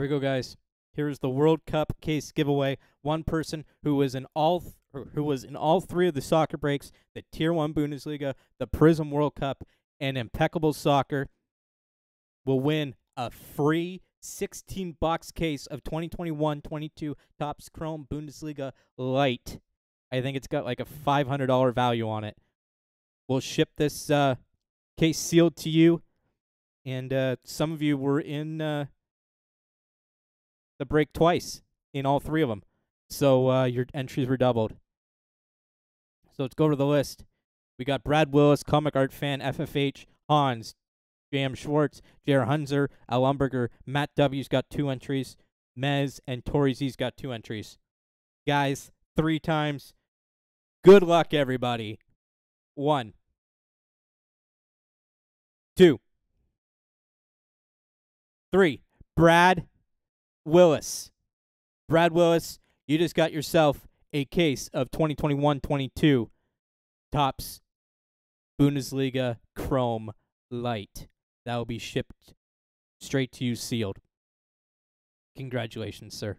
Here we go, guys. Here's the World Cup case giveaway. One person who was in all three of the soccer breaks, the Tier 1 Bundesliga, the Prism World Cup, and Impeccable Soccer will win a free 16-box case of 2021-22 Topps Chrome Bundesliga Lite. I think it's got like a $500 value on it. We'll ship this case sealed to you. And some of you were in the break twice in all three of them. So your entries were doubled. So let's go to the list. We got Brad Willis, Comic Art Fan, FFH, Hans, Jam Schwartz, Jared Hunzer, Alumberger. Matt W's got 2 entries. Mez and Tori Z's got 2 entries. Guys, 3 times. Good luck, everybody. 1, 2, 3. Brad Willis. Brad Willis, you just got yourself a case of 2021-22 Topps Bundesliga Chrome Lite. That will be shipped straight to you sealed. Congratulations, sir.